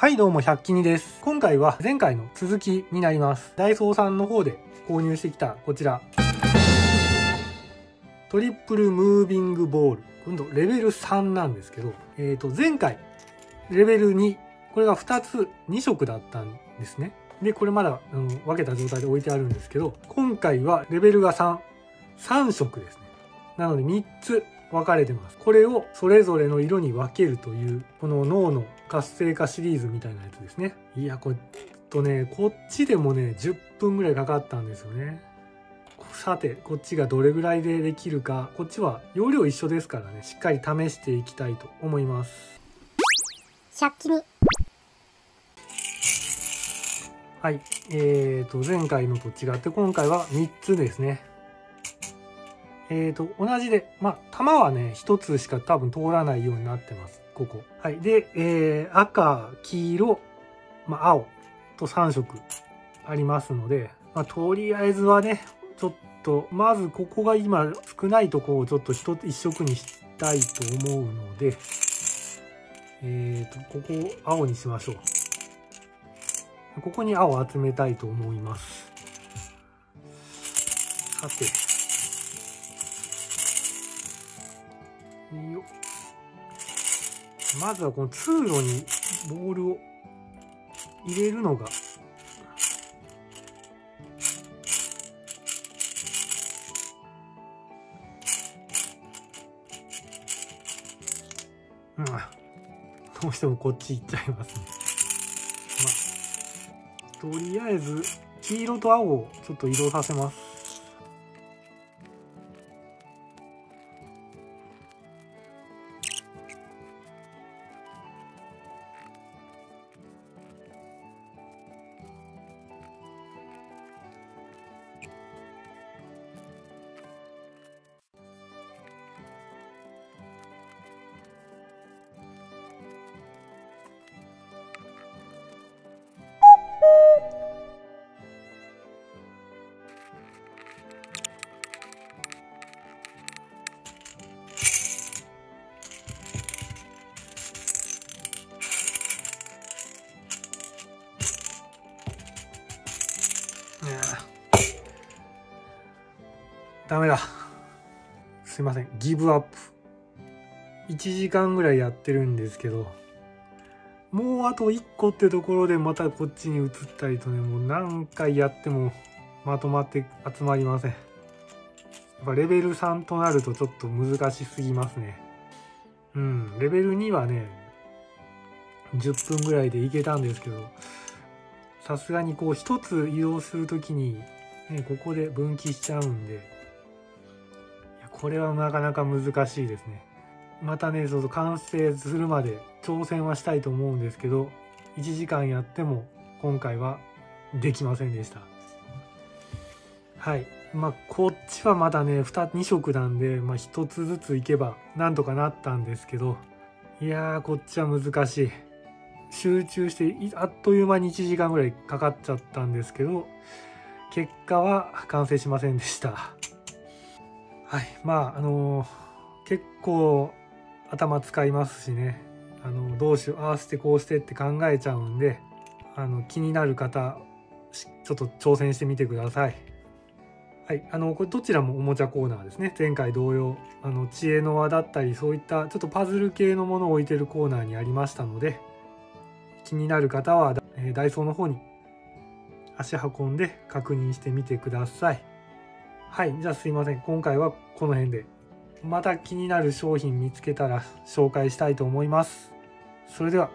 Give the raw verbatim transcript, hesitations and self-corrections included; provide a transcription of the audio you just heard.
はいどうも、百鬼にです。今回は前回の続きになります。ダイソーさんの方で購入してきたこちら。トリプルムービングボール。今度レベルさんなんですけど、えっと、前回レベルに、これがふたつ、にしょくだったんですね。で、これまだあの分けた状態で置いてあるんですけど、今回はレベルがさん、さんしょくですね。なのでみっつ分かれてます。これをそれぞれの色に分けるという、この脳の活性化シリーズみたいなやつですね。いや、これ、とね、こっちでもね、じゅっぷんぐらいかかったんですよね。さて、こっちがどれぐらいでできるか、こっちは容量一緒ですからね、しっかり試していきたいと思います。百鬼に。はい、えーと、前回のと違って、今回はみっつですね。えーと、同じで、まあ、弾はね、ひとつしか多分通らないようになってます。ここ。はい。で、えー、赤、黄色、まあ、青とさんしょくありますので、まあ、とりあえずはね、ちょっと、まずここが今少ないとこをちょっといっしょくにしたいと思うので、えーと、ここを青にしましょう。ここに青を集めたいと思います。さて。まずはこの通路にボールを入れるのがうんどうしてもこっち行っちゃいますね。まあとりあえず黄色と青をちょっと移動させます。ダメだ。すいません。ギブアップ。いちじかんぐらいやってるんですけど、もうあといっこってところでまたこっちに移ったりとね、もう何回やってもまとまって集まりません。やっぱレベルさんとなるとちょっと難しすぎますね。うん。レベルにはね、じゅっぷんぐらいでいけたんですけど、さすがにこうひとつ移動するときに、ね、ここで分岐しちゃうんで、いやこれはなかなか難しいですね。またね、ちょっと完成するまで挑戦はしたいと思うんですけど、いちじかんやっても今回はできませんでした。はい。まあ、こっちはまだね、にしょくなんで、まあ、ひとつずついけばなんとかなったんですけど、いやー、こっちは難しい。集中して、あっという間にいちじかんぐらいかかっちゃったんですけど、結果は完成しませんでした。はい。まあ、あのー、結構頭使いますしね。あの、どうしよう、ああしてこうしてって考えちゃうんで、あの、気になる方、ちょっと挑戦してみてください。はい。あの、これどちらもおもちゃコーナーですね。前回同様、あの、知恵の輪だったり、そういったちょっとパズル系のものを置いてるコーナーにありましたので、気になる方は、えー、ダイソーの方に足運んで確認してみてください。はい。じゃあすいません。今回はこの辺で。また気になる商品見つけたら紹介したいと思います。それでは。